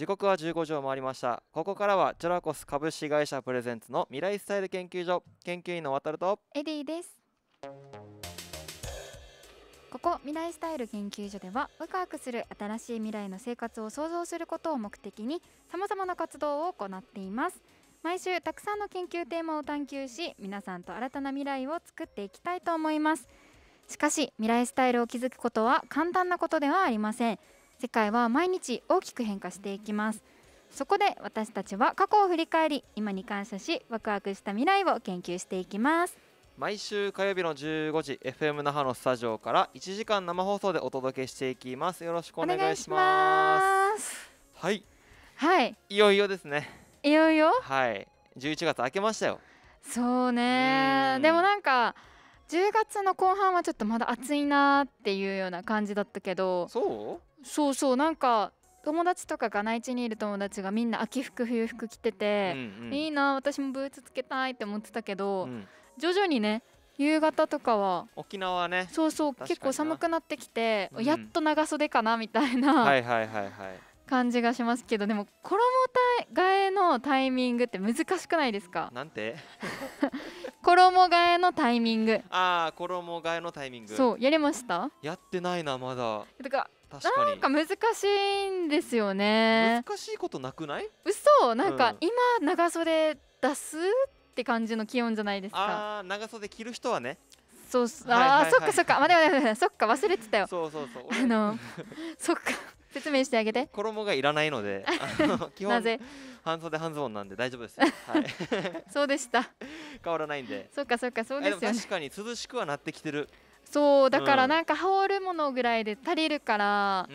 時刻は15時を回りました。ここからはジョラコス株式会社プレゼンツの未来スタイル研究所、研究員の渡るとエディです。ここ未来スタイル研究所では、ワクワクする新しい未来の生活を想像することを目的にさまざまな活動を行っています。毎週たくさんの研究テーマを探求し、皆さんと新たな未来を作っていきたいと思います。しかし未来スタイルを築くことは簡単なことではありません。世界は毎日大きく変化していきます。そこで私たちは過去を振り返り、今に感謝し、ワクワクした未来を研究していきます。毎週火曜日の15時 FM 那覇のスタジオから1時間生放送でお届けしていきます。よろしくお願いします。はい、はい、いよいよですね。いよいよ、はい、11月明けましたよ。そうね。でもなんか10月の後半はちょっとまだ暑いなっていうような感じだったけど、そうそうなんか友達とかが内地にいる友達がみんな秋服冬服着てて、いいな、私もブーツつけたいって思ってたけど、徐々にね、夕方とかは沖縄ね、そう結構寒くなってきて、やっと長袖かなみたいな感じがしますけど、でも衣替えのタイミングって難しくないですか？なんて衣替えのタイミング。あー、衣替えのタイミング、そう、やりました？やってないな、まだ。なんか難しいんですよね。難しいことなくない？嘘、なんか今長袖出すって感じの気温じゃないですか。あー、長袖着る人はね。そう、あー、そっかそっか、待って待って、そっか、忘れてたよ。そうそっか、説明してあげて。衣がいらないので、基本半袖半ズボンなんで大丈夫です。そうでした。変わらないんで。そうかそうか、そうですよね。確かに涼しくはなってきてる。そうだから、なんか羽織るものぐらいで足りるから、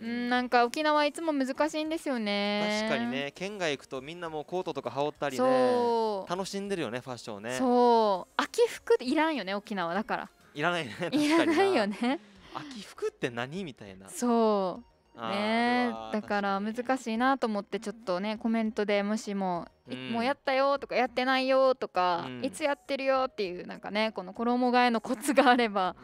なんか沖縄いつも難しいんですよね。確かにね、県外行くとみんなもうコートとか羽織ったりね、楽しんでるよね、ファッションね。そう、秋服いらんよね、沖縄。だからいらないね。いらないよね、秋服って何みたいな。そうね、だから難しいなと思って、ちょっとねコメントで、もしももうやったよとかやってないよとか、いつやってるよっていう、なんかね、この衣替えのコツがあれば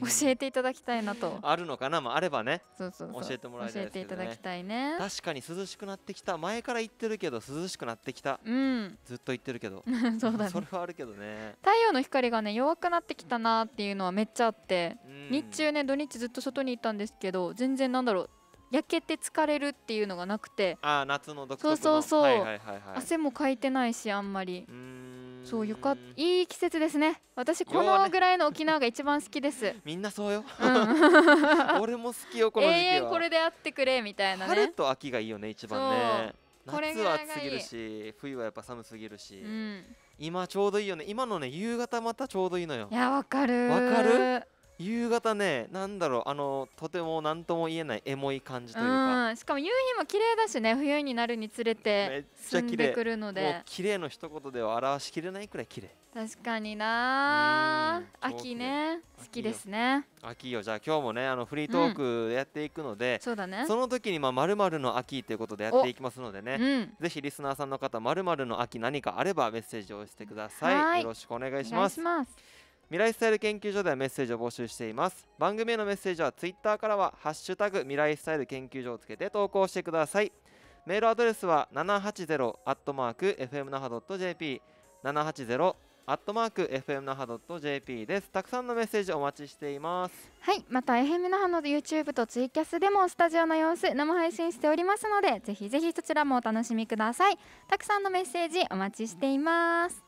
教えていただきたいなと。あるのかな、まあ、あればね、教えてもらいたいですけどね。教えていただきたいね。確かに涼しくなってきた。前から言ってるけど、涼しくなってきた、ずっと言ってるけどそうだね、それはあるけどね。太陽の光がね弱くなってきたなっていうのはめっちゃあって、日中ね、土日ずっと外にいたんですけど、全然なんだろう、焼けて疲れるっていうのがなくて。ああ、夏の独特の。そう汗もかいてないし、あんまり。そう、よかった、いい季節ですね。私このぐらいの沖縄が一番好きですみんなそうよ、俺も好きよ、この時期は。永遠これであってくれみたいなね。春と秋がいいよね、一番ね。夏は暑すぎるし、冬はやっぱ寒すぎるし、今ちょうどいいよね。今のね、夕方またちょうどいいのよ。いや、わかるわかる。夕方ね、なんだろう、とても何とも言えないエモい感じというか、しかも夕日も綺麗だしね、冬になるにつれて進んでくるので、もう綺麗の一言では表しきれないくらい綺麗。確かにな、秋ね、好きですね。秋よ。じゃあ今日もね、フリートークやっていくので、そうだね、その時に〇〇の秋ということでやっていきますのでね、ぜひリスナーさんの方、〇〇の秋何かあればメッセージをしてください。よろしくお願いします。未来スタイル研究所ではメッセージを募集しています。番組へのメッセージはツイッターからはハッシュタグ未来スタイル研究所をつけて投稿してください。メールアドレスは 780@fmnaha.jp、 780@fmnaha.jp です。たくさんのメッセージお待ちしています。はい、また FM 那覇の YouTube とツイキャスでもスタジオの様子生配信しておりますので、ぜひぜひそちらもお楽しみください。たくさんのメッセージお待ちしています。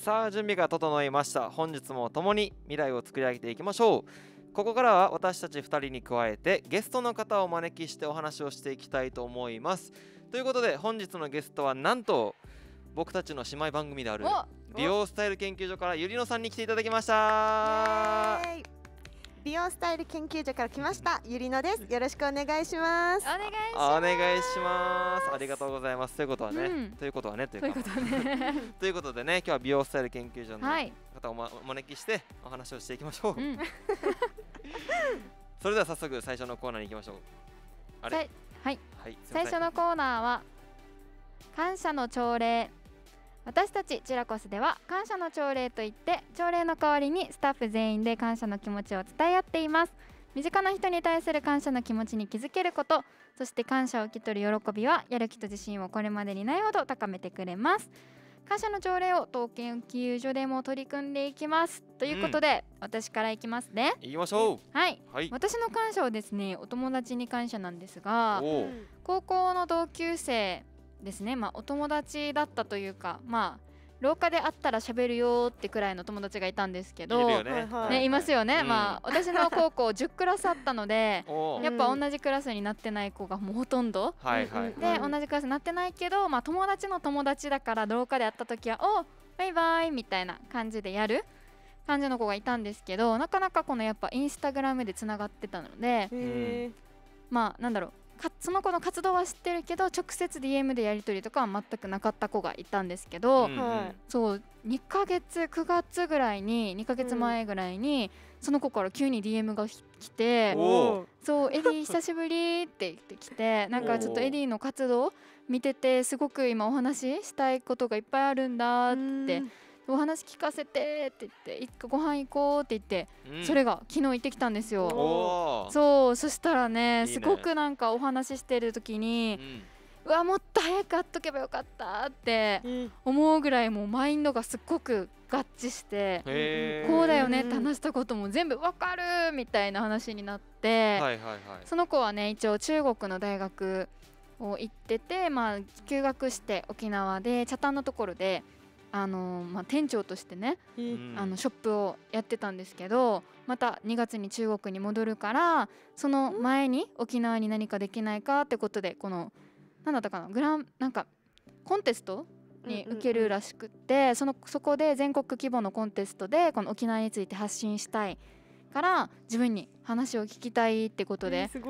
さあ、準備が整いました。本日も共に未来を作り上げていきましょう。ここからは私たち2人に加えてゲストの方をお招きしてお話をしていきたいと思います。ということで、本日のゲストはなんと僕たちの姉妹番組である美容スタイル研究所からゆりのさんに来ていただきました。美容スタイル研究所から来ましたゆりのです。よろしくお願いします。お願いします。ありがとうございます。ということはね、ということでね、今日は美容スタイル研究所の方をお招きしてお話をしていきましょう。それでは早速最初のコーナーに行きましょう。あれ、はい、最初のコーナーは感謝の朝礼。私たちチラコスでは感謝の朝礼といって、朝礼の代わりにスタッフ全員で感謝の気持ちを伝え合っています。身近な人に対する感謝の気持ちに気づけること、そして感謝を受け取る喜びはやる気と自信をこれまでにないほど高めてくれます。感謝の朝礼を当研究所でも取り組んでいきますということで、私からいきますね。いきましょう。はい、私の感謝はですね、お友達に感謝なんですが、高校の同級生ですね、お友達だったというか、廊下で会ったら喋るよってくらいの友達がいたんですけど、いますよね。私の高校10クラスあったので、やっぱ同じクラスになってない子がもうほとんどで、同じクラスになってないけど、友達の友達だから、廊下で会った時はおバイバイみたいな感じでやる感じの子がいたんですけど、なかなかこのやっぱインスタグラムでつながってたので、なんだろう、その子の活動は知ってるけど直接 DM でやり取りとかは全くなかった子がいたんですけど、そう9月ぐらいに2ヶ月前ぐらいに、その子から急に DM が来て、そうエディ久しぶりって言ってきて、なんかちょっとエディの活動見てて、すごく今お話したいことがいっぱいあるんだって、お話聞かせてって言って、ご飯行こうって言って、それが昨日行ってきたんですよ。そう、そしたらね、すごくなんかお話ししてる時に、うわもっと早く会っとけばよかったって思うぐらい、もうマインドがすっごく合致して、こうだよねって話したことも全部わかるみたいな話になって、その子はね、一応中国の大学を行ってて、休学して沖縄で北谷のところで店長としてね、ショップをやってたんですけど、また2月に中国に戻るから、その前に沖縄に何かできないかってことで、この何だったかな、なんかコンテストに受けるらしくって、そこで全国規模のコンテストでこの沖縄について発信したいから自分に話を聞きたいってことで、そう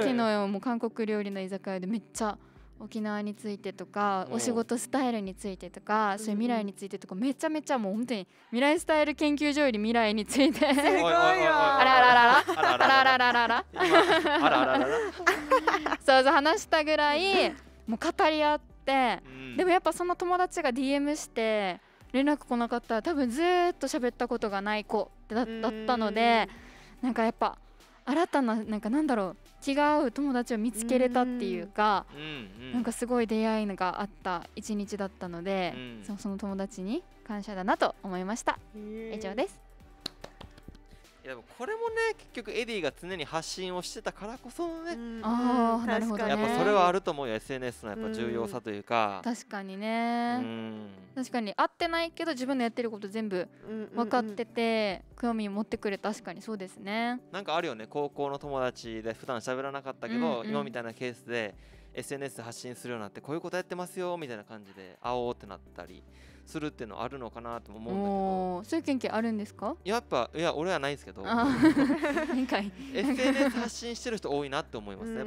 昨日も韓国料理の居酒屋でめっちゃ沖縄についてとか、お仕事スタイルについてとか、そういう未来についてとか、めちゃめちゃもう本当に未来スタイル研究所より未来について、すごいよ、そう話したぐらいもう語り合って、でもやっぱその友達が DM して連絡来なかったら、多分ずっと喋ったことがない子だったので、なんかやっぱ新たな、なんだろう、気が合う友達を見つけれたっていうか、なんかすごい出会いがあった一日だったので、その友達に感謝だなと思いました。以上です。いやでもこれもね、結局エディが常に発信をしてたからこそね、なるほどね、やっぱそれはあると思うよ、 SNS のやっぱ重要さというか。確かにね、確かに会ってないけど自分のやってること全部分かってて興味を持ってくれた。確かにそうですね。なんかあるよね、高校の友達で普段喋らなかったけど、今みたいなケースで SNS 発信するようになって、こういうことやってますよみたいな感じで会おうってなったりするっていうのあるのかなと思うんだけど、そういう研究あるんですか？やっぱ、いや俺はないんですけど、SNS 発信してる人多いなって思いますね。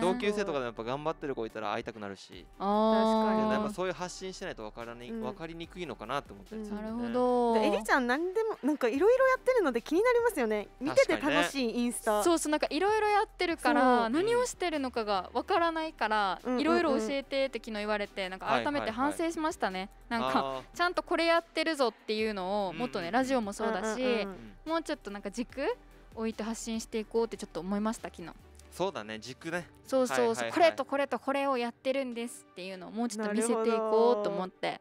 同級生とかでやっぱ頑張ってる子いたら会いたくなるし、やっぱそういう発信してないと分かりにくいのかなと思ったりする。なるほど。エリちゃん何でもなんかいろいろやってるので気になりますよね。見てて楽しいインスタ。そうそう、なんかいろいろやってるから何をしてるのかが分からないから、いろいろ教えてって昨日言われて、なんか改めて反省しましたね。なんかちゃんとこれやってるぞっていうのをもっとね、ラジオもそうだし、もうちょっとなんか軸置いて発信していこうってちょっと思いました昨日。そうだね、軸ね。そうそうそう、これとこれとこれをやってるんですっていうのをもうちょっと見せていこうと思って。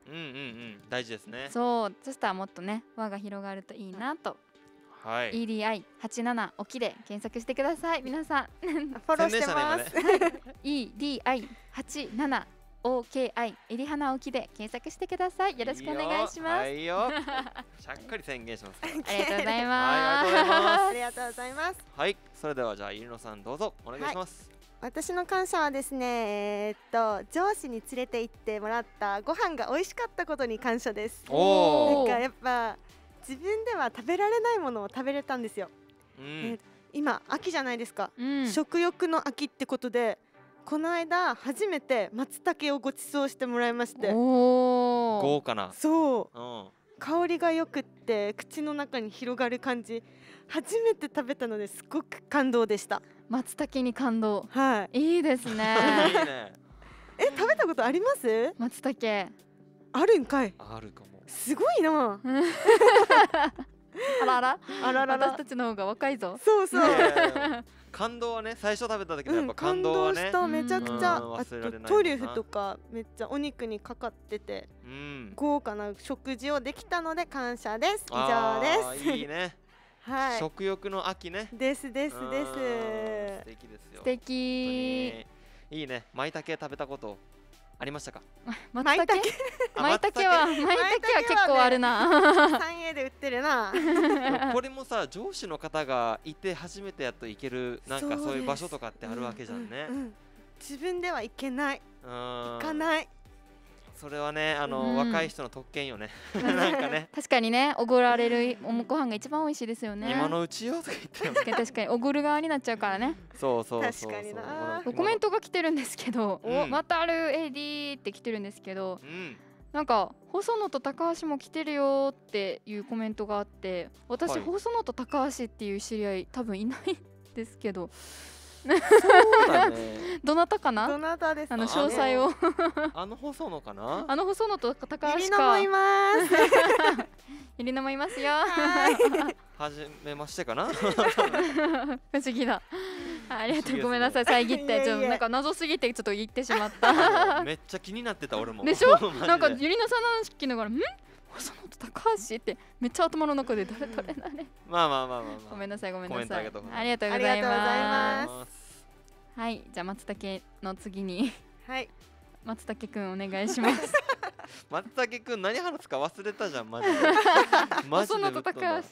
大事ですね。そう、そしたらもっとね輪が広がるといいなと。EDI87 沖で検索してください皆さん。フォローしてます。 EDI87 OKI エリハナ沖で検索してください。よろしくお願いします。いいよ、しゃっかり宣言します。ありがとうございます。ありがとうございます。はい、それではじゃあゆりのさんどうぞお願いします。はい、私の感謝はですね、上司に連れて行ってもらったご飯が美味しかったことに感謝です。なんかやっぱ自分では食べられないものを食べれたんですよ。今秋じゃないですか、うん、食欲の秋ってことでこの間初めて松茸をご馳走してもらいまして、豪華な、そう、うん、香りがよくって口の中に広がる感じ、初めて食べたのですごく感動でした。松茸に感動、はい、いいですね。え、食べたことあります？松茸あるんかい？あるかも。すごいな。あらあらあららら、私たちの方が若いぞ。そうそう。感動はね、最初食べた時のやっぱ感動はね。感動した、めちゃくちゃ。あとトリュフとかめっちゃお肉にかかってて、豪華な食事をできたので感謝です。以上です。いいね。はい。食欲の秋ね。ですですです。素敵ですよ。素敵。いいね。舞茸食べたことありましたか？舞茸は結構あるな。3A で売ってるな。これもさ、上司の方がいて初めてやっと行ける、なんかそういう場所とかってあるわけじゃんね。自分では行けない、行かない。それはね、若い人の特権よね。なんかね。確かにね、おごられるご飯が一番美味しいですよね。今のうちよとか言って。確かにおごる側になっちゃうからね。そうそう。確かにな。コメントが来てるんですけど、またある AD って来てるんですけど、なんか細野と高橋も来てるよっていうコメントがあって、私細野と高橋っていう知り合い多分いないですけど。どなたかな？どなたですか？詳細を。あの細野かな？あの細野と高橋か。ゆりなもいます。ゆりなもいますよ。はじめましてかな？不思議だ。ありがとう、ごめんなさい、遮って、ちょっとなんか謎すぎて、ちょっと言ってしまった。めっちゃ気になってた、俺も。でしょ？なんかゆりなさんの話聞きながら、ん？細野と高橋ってめっちゃ頭の中で誰誰誰。まあまあまあまあ。ごめんなさいごめんなさい。ありがとうございます。はい、じゃあ松茸の次に。はい。松茸くんお願いします。松茸くん何話すか忘れたじゃんマジで。細野と高橋。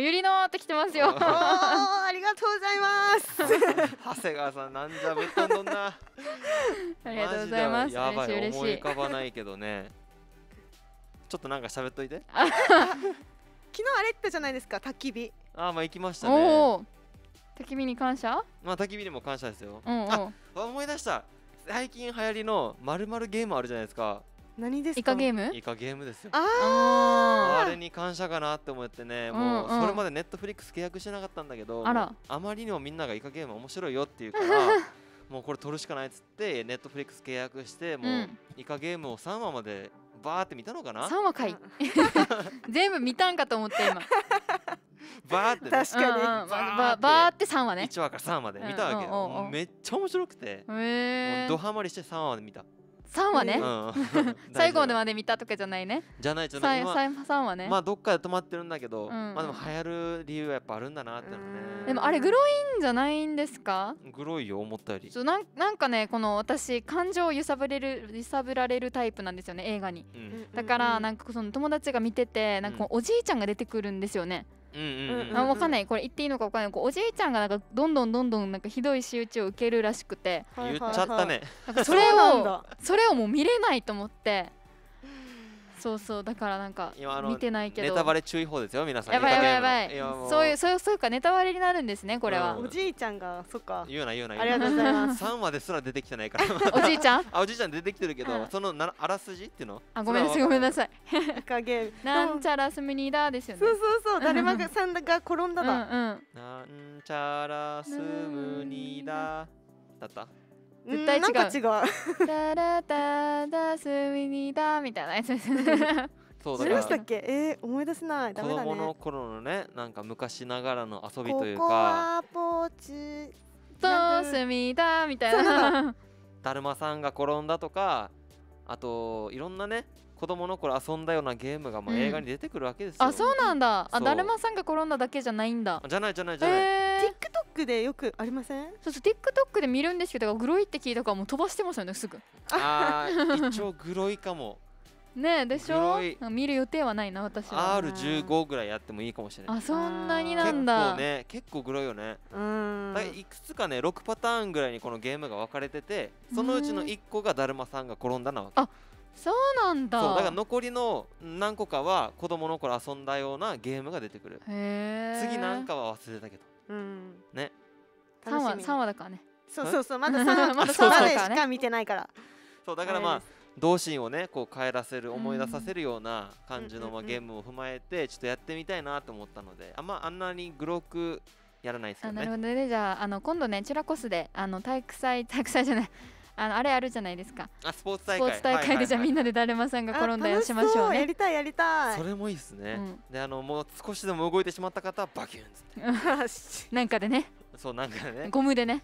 ゆりのーって来てますよ。ありがとうございます。長谷川さんなんじゃぶっ飛んだ。ありがとうございます。やばい、思い浮かばないけどね。ちょっとなんか喋っといて。昨日あれってじゃないですか、焚き火。ああ、まあ行きましたね。焚き火に感謝。まあ焚き火にも感謝ですよ。あ、思い出した。最近流行りの〇〇ゲームあるじゃないですか。何ですか？イカゲーム？イカゲームですよ。あれに感謝かなって思ってね、もうそれまでネットフリックス契約してなかったんだけど、あまりにもみんながイカゲーム面白いよっていうから。もうこれ取るしかないっつってネットフリックス契約して、もうイカゲームを3話までバーって見たのかな。3話かい。全部見たんかと思って今。バーってね。確かに。バーって3話ね。1話から3話で見たわけよ。めっちゃ面白くて、ドハマりして3話まで見た。3話ね。最後まで見たとかじゃないね。じゃないじゃない。3話ね。まあどっかで止まってるんだけど、まあでも流行る理由はやっぱあるんだなってのね。でもあれグロいんじゃないんですか？グロいよ、思ったより。なんかね、この私感情を揺さぶられるタイプなんですよね、映画に。だからなんかその友達が見てて、なんかおじいちゃんが出てくるんですよね。わかんない、これ言っていいのかわかんない。おじいちゃんがなんかどんどんなんかひどい仕打ちを受けるらしくて、言っちゃったね。それをもう見れないと思って、そうそう、だからなんか見てないけど。ネタバレ注意報ですよ皆さん。やばいやばいやばい。そういうかネタバレになるんですねこれは。おじいちゃんが、そっか。言うな。ありがとうございます。3話ですら出てきてないから。おじいちゃん？あ、おじいちゃん出てきてるけど、そのあらすじっていうの？あ、ごめんなさい。イカゲーム。なんちゃらすむにだですよね。そうそうそう。だるまさんが転んだだ。なんちゃらすむにだだった。絶対違う。なんか違う。ダラダダスミニダみたいなやつですね。そうだね。どうしたっけ？思い出せない。ダメだね。子供の頃のね、なんか昔ながらの遊びというか。ココアポーチダスミダみたいな。だるまさんが転んだとか、あといろんなね、子供の頃遊んだようなゲームがもう映画に出てくるわけですよ。あ、そうなんだ。あ、だるまさんが転んだだけじゃないんだ。じゃない。でよくありません？そうそう、TikTok で見るんですけど、グロいって聞いたからもう飛ばしてますよねすぐ。ああ、一応グロいかも。ねえ、でしょ？見る予定はないな私は。R15 ぐらいやってもいいかもしれない。あ、そんなになんだ。結構グロいよね。いくつかね、6パターンぐらいにこのゲームが分かれてて、そのうちの1個がだるまさんが転んだなわけ。あ、そうなんだ。そうだから残りの何個かは子供の頃遊んだようなゲームが出てくる。次なんかは忘れたけど、うん、ね、3話だからね。そうそうそう、まだ3話しか見てないから。そうだからまあ童心をねこう帰らせる、思い出させるような感じのまあゲームを踏まえてちょっとやってみたいなと思ったので、あんまあんなにグロくやらないですよね。なるほどね。じゃあ、今度ねチュラコスで体育祭じゃないあれあるじゃないですか。スポーツ大会。スポーツ大会でじゃあみんなでだるまさんが転んだりしましょうね。楽しそう、やりたいやりたい。それもいいですね。でもう少しでも動いてしまった方はバキュンっつってなんかでね。そうなんかね。ゴムでね。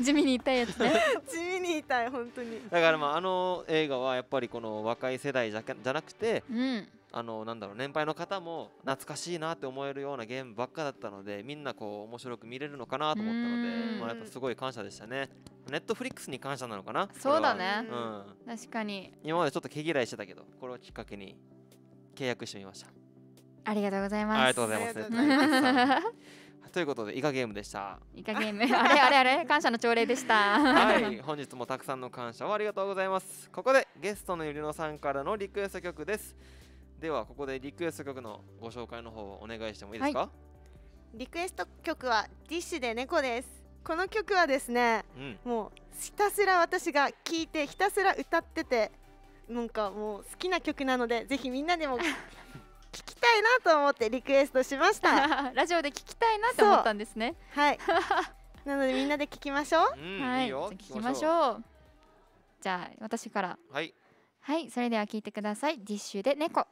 地味に痛いやつね。地味に痛い本当に。だからまああの映画はやっぱりこの若い世代じゃなくて、なんだろう、年配の方も懐かしいなって思えるようなゲームばっかだったので、みんなこう面白く見れるのかなと思ったので、まあやっぱすごい感謝でしたね。ネットフリックスに感謝なのかな。そうだね。確かに。今までちょっと毛嫌いしてたけど、これをきっかけに契約してみました。ありがとうございます。ありがとうございます。ということで、イカゲームでした。イカゲーム、あれ、感謝の朝礼でした。はい、本日もたくさんの感謝をありがとうございます。ここでゲストのゆりのさんからのリクエスト曲です。では、ここでリクエスト曲のご紹介の方をお願いしてもいいですか。はい、リクエスト曲はDISHで猫です。この曲はですね、もうひたすら私が聞いて、ひたすら歌ってて。なんかもう好きな曲なので、ぜひみんなでも。聞きたいなと思ってリクエストしました。ラジオで聞きたいなと思ったんですね。はい。なのでみんなで聞きましょう。はい。聞きましょう。じゃあ私から。はい。はい。それでは聞いてください。DISHで猫。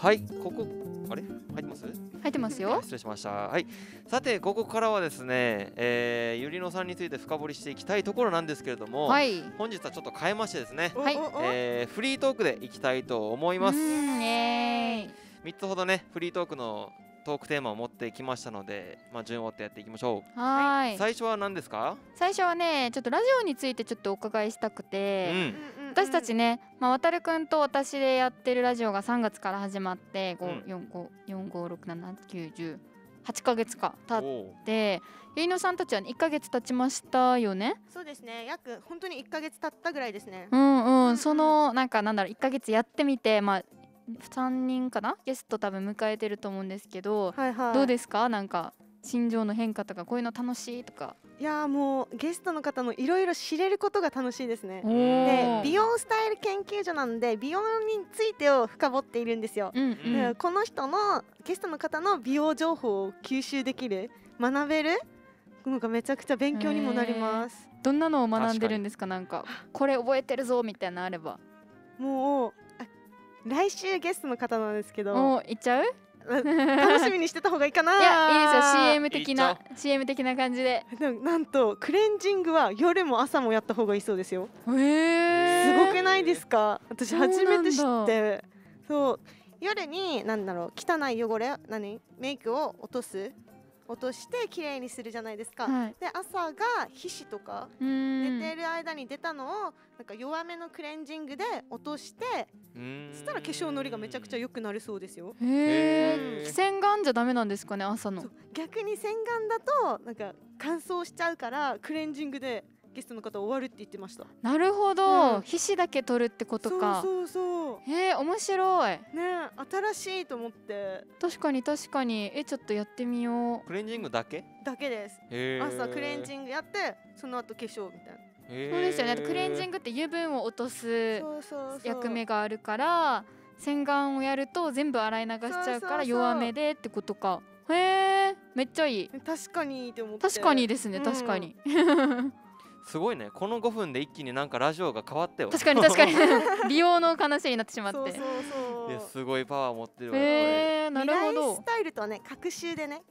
はい、ここあれ入ってます？入ってますよ。失礼しました。はい。さてここからはですね、ゆりのさんについて深掘りしていきたいところなんですけれども、はい、本日はちょっと変えましてですね、はい、フリートークでいきたいと思います。3つほどねフリートークのトークテーマを持ってきましたので、まあ順を追ってやっていきましょう。はい。最初は何ですか？最初はね、ちょっとラジオについてちょっとお伺いしたくて。私たちね、まあ、わたるくんと私でやってるラジオが3月から始まって45678ヶ月か経ってゆりのさんたちは、ね、1ヶ月経ちましたよね。そうですね、約本当に1ヶ月経ったぐらいですね。そのなんかなんだろう、1ヶ月やってみて、まあ、3人かなゲスト多分迎えてると思うんですけど、どうですか、なんか心情の変化とかこういうの楽しいとか。いやー、もうゲストの方のいろいろ知れることが楽しいですね。で美容スタイル研究所なので美容についてを深掘っているんですよ。この人のゲストの方の美容情報を吸収できる、学べるのがめちゃくちゃ勉強にもなります。どんなのを学んでるんですか？なんかこれ覚えてるぞみたいなのあれば。もう来週ゲストの方なんですけど、もう行っちゃう？楽しみにしてた方がいいかな。いや、いいですよ。 CM 的な感じで。なんとクレンジングは夜も朝もやった方がいいそうですよ。すごくないですか？私初めて知って、そう夜に何だろう、汚い汚れ、メイクを落として綺麗にするじゃないですか。はい、で朝が皮脂とか寝てる間に出たのをなんか弱めのクレンジングで落として、そしたら化粧のりがめちゃくちゃ良くなるそうですよ。洗顔じゃダメなんですかね、朝の。逆に洗顔だとなんか乾燥しちゃうから、クレンジングでゲストの方終わるって言ってました。なるほど、皮脂だけ取るってことか。そう面白いね、新しいと思って。確かにちょっとやってみよう。クレンジングだけです。朝クレンジングやって、その後化粧みたいな。そうですよね。クレンジングって油分を落とす役目があるから、洗顔をやると全部洗い流しちゃうから弱めでってことか。めっちゃいい。確かにって思って。確かにですね、確かに。すごいね、この5分で一気になんかラジオが変わったよ。確かに美容の話になってしまって、すごいパワー持ってるわ。なるほど。未来スタイルとはね、隔週でね。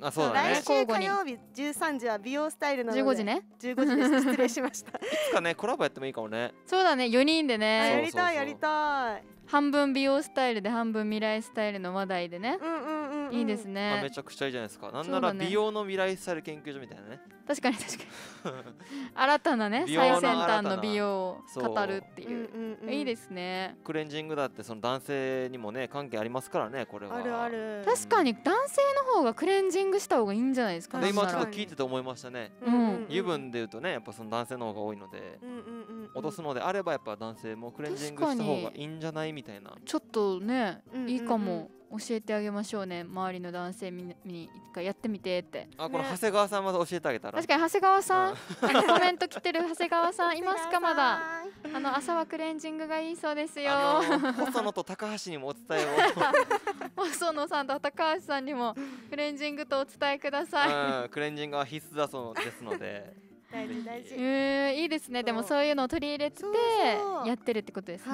あ、そうだね。来週火曜日13時は美容スタイルなので。15時ね。15時です。失礼しました。いつかね、コラボやってもいいかもね。そうだね、4人でね。やりたいやりたい。半分美容スタイルで、半分未来スタイルの話題でね。いいですね。めちゃくちゃいいじゃないですか。なんなら美容の未来スタイル研究所みたいなね。確かに新たなね、最先端の美容を語るっていう、いいですね。クレンジングだってその男性にもね、関係ありますからね、これは。あるある。確かに男性の方がクレンジングした方がいいんじゃないですかね。今ちょっと聞いてて思いましたね。油分でいうとね、やっぱその男性の方が多いので、落とすのであればやっぱ男性もクレンジングした方がいいんじゃないみたいな。ちょっとね、いいかも。教えてあげましょうね、周りの男性に一回やってみてって。あ、この長谷川さんまた教えてあげたら。確かに長谷川さん、コメント来てる長谷川さんいますか？まだ朝はクレンジングがいいそうですよ。細野と高橋にもお伝えを。細野さんと高橋さんにもクレンジングとお伝えください。クレンジングは必須だそうですので。大事大事。いいですね。でもそういうのを取り入れてやってるってことですね。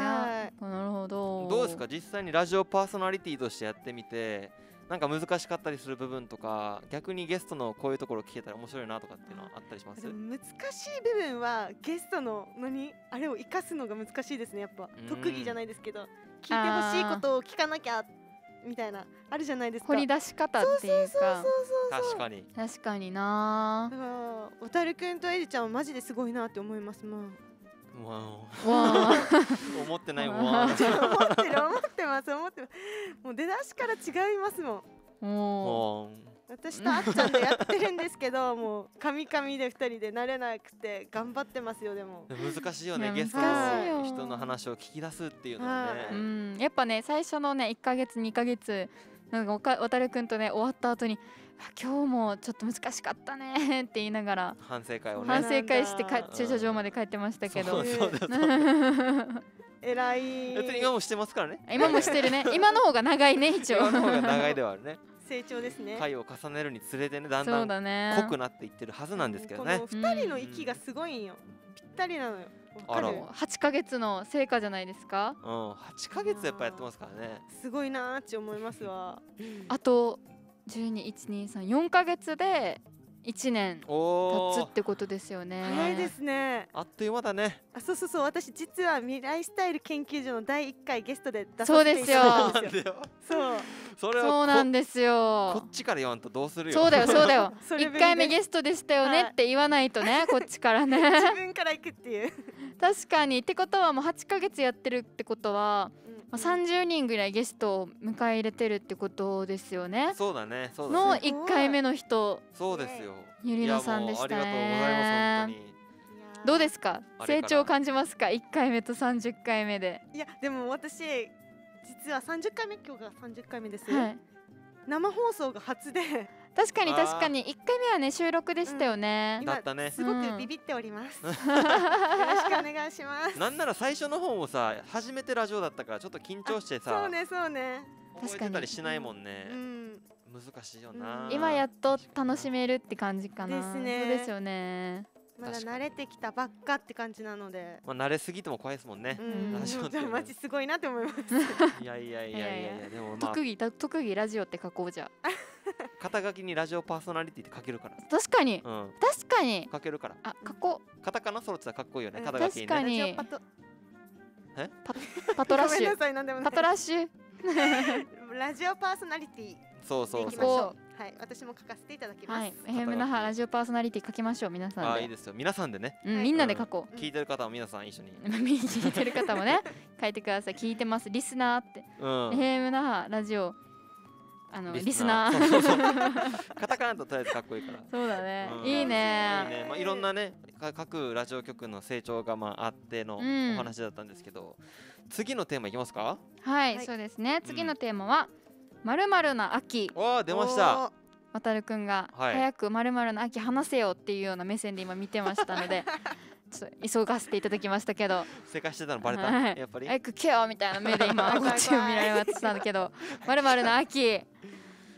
なるほど。どうですか、実際にラジオパーソナリティとしてやってみて、なんか難しかったりする部分とか、逆にゲストのこういうところ聞けたら面白いなとかっていうのはあったりします？難しい部分はゲストのあれを生かすのが難しいですね、やっぱ。特技じゃないですけど、聞いてほしいことを聞かなきゃみたいな、あるじゃないですか、掘り出し方っていうか。確かにな。だからおたるくんとえりちゃんはマジですごいなって思います。思ってないわ。思ってます。もう出だしから違いますもん。私とあっちゃんでやってるんですけど、もうカミカミで2人で慣れなくて頑張ってますよ。でも難しいよね、ゲストの人の話を聞き出すっていうのはね。やっぱね、最初のね1ヶ月2ヶ月なんか渡くんとね、終わった後に今日もちょっと難しかったねって言いながら反省会して駐車場まで帰ってましたけど。えらい。今もしてますからね。今もしてるね。今の方が長いね、一応。今の方が長いではあるね。成長ですね。回を重ねるにつれてね、だんだん濃くなっていってるはずなんですけどね。この2人の息がすごいんよ。ぴったりなのよ。8ヶ月の成果じゃないですか。8ヶ月やっぱやってますからね。すごいなーって思いますわ。あと12、1、2、3、4ヶ月で1年経つってことですよね。早いですね。あっという間だね。あ、そう。私実は未来スタイル研究所の第1回ゲストで出させていただいたんですよ。そうなんですよ。こっちから言わんとどうするよ。そうだよ。1回目ゲストでしたよねって言わないとね、こっちからね。自分から行くっていう。確かに。ってことはもう8ヶ月やってるってことは、30人ぐらいゲストを迎え入れてるってことですよね。そうだね。の1回目の人。そうですよ。ゆりのさんでしたね。ありがとうございます。本当に。どうですか？成長を感じますか？1回目と30回目で。いや、でも私実は30回目、今日が30回目です。はい。生放送が初で。確かに1回目はね、収録でしたよね。今すごくビビっております。よろしくお願いします。なんなら最初の方もさ、初めてラジオだったからちょっと緊張してさ、そうね。覚えてたりしないもんね。難しいよな。今やっと楽しめるって感じかな。ですね。そうですよね。まだ慣れてきたばっかって感じなので、まあ慣れすぎても怖いですもんね。ラジオってマジすごいなって思います。いやいやいやいやいや、でもまあ特技ラジオって書こうじゃ。肩書きにラジオパーソナリティって書けるから。確かに。確かに。書けるから。あ、書こう。カタカナ揃ってたらかっこいいよね。肩書きに。確かに。え？パトラッシュ。パトラッシュ。ラジオパーソナリティ。そうそうそう。はい、私も書かせていただきます。はい、FM那覇ラジオパーソナリティ書きましょう、皆さんで。あ、いいですよ、皆さんでね。うん、みんなで書こう。聞いてる方も皆さん一緒に。聞いてる方もね、書いてください。聞いてます、リスナーって。FM那覇ラジオ。リスナー。そうそうそう。カタカナととりあえずかっこいいから。そうだね。いいね。まあいろんなね、各ラジオ局の成長がまああってのお話だったんですけど、次のテーマいきますか？はい、そうですね。次のテーマは。○○な秋。わあ、出ました。わたるくんが早く○○な秋話せよっていうような目線で今見てましたので、ちょっと急がせていただきましたけど。せかしてたのバレた。やっぱり。早く来よみたいな目で今こっちを見られてたんだけど、○○な秋。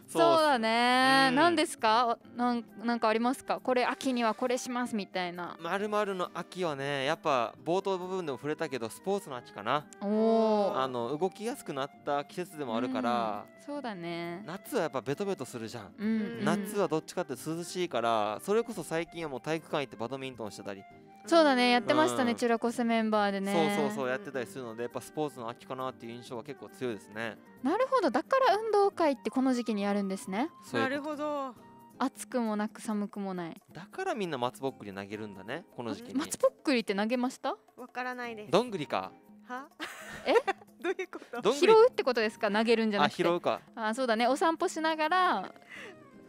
そうだね。何ですか？なんかありますか？これ秋にはこれしますみたいな。○○の秋はね、やっぱ冒頭部分でも触れたけどスポーツの秋かな。動きやすくなった季節でもあるから。そうだね。夏はやっぱベトベトするじゃん。夏はどっちかって涼しいから、それこそ最近はもう体育館行ってバドミントンしてたり。そうだね、やってましたね、チュラコスメンバーでね。そうそうそう、やってたりするので、やっぱスポーツの秋かなっていう印象は結構強いですね。なるほど、だから運動会ってこの時期にやるんですね。なるほど。暑くもなく寒くもない。だからみんな松ぼっくり投げるんだね、この時期に。松ぼっくりって投げました？わからないです。どんぐりか。は？え？どういうこと？拾うってことですか？投げるんじゃなくて。あ、拾うか。あ、そうだね、お散歩しながら。